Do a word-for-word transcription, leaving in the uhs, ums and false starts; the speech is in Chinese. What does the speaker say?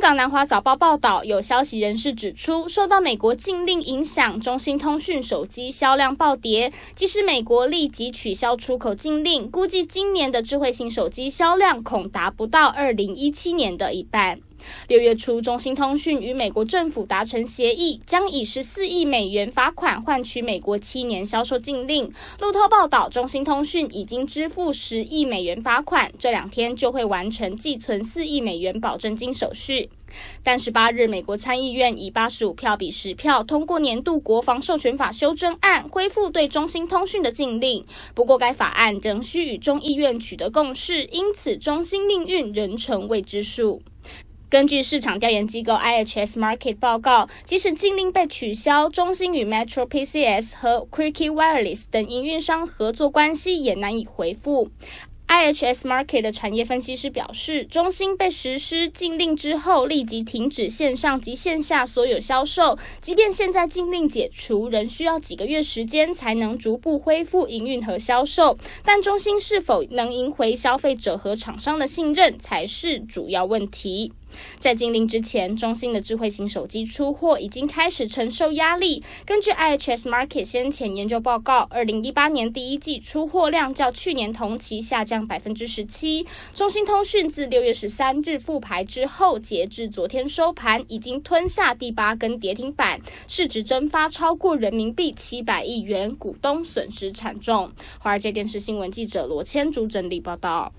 港南华早报报道，有消息人士指出，受到美国禁令影响，中兴通讯手机销量暴跌。即使美国立即取消出口禁令，估计今年的智慧型手机销量恐达不到二零一七年的一半。 六月初，中兴通讯与美国政府达成协议，将以十四亿美元罚款换取美国七年销售禁令。路透报道，中兴通讯已经支付十亿美元罚款，这两天就会完成寄存四亿美元保证金手续。 但十八日，美国参议院以八十五票比十票通过年度国防授权法修正案，恢复对中兴通讯的禁令。不过，该法案仍需与众议院取得共识，因此中兴命运仍成未知数。 根据市场调研机构 I H S Markit 报告，即使禁令被取消，中兴与 Metro P C S 和 Cricket Wireless 等营运商合作关系也难以恢复。 I H S Markit 的产业分析师表示，中兴被实施禁令之后，立即停止线上及线下所有销售。即便现在禁令解除，仍需要几个月时间才能逐步恢复营运和销售。但中兴是否能赢回消费者和厂商的信任，才是主要问题。 在禁令之前，中兴的智慧型手机出货已经开始承受压力。根据 I H S Markit 先前研究报告， 二零一八年第一季出货量较去年同期下降 百分之十七。中兴通讯自六月十三日复牌之后，截至昨天收盘，已经吞下第八根跌停板，市值蒸发超过人民币七百亿元，股东损失惨重。华尔街电视新闻记者罗千竹整理报道。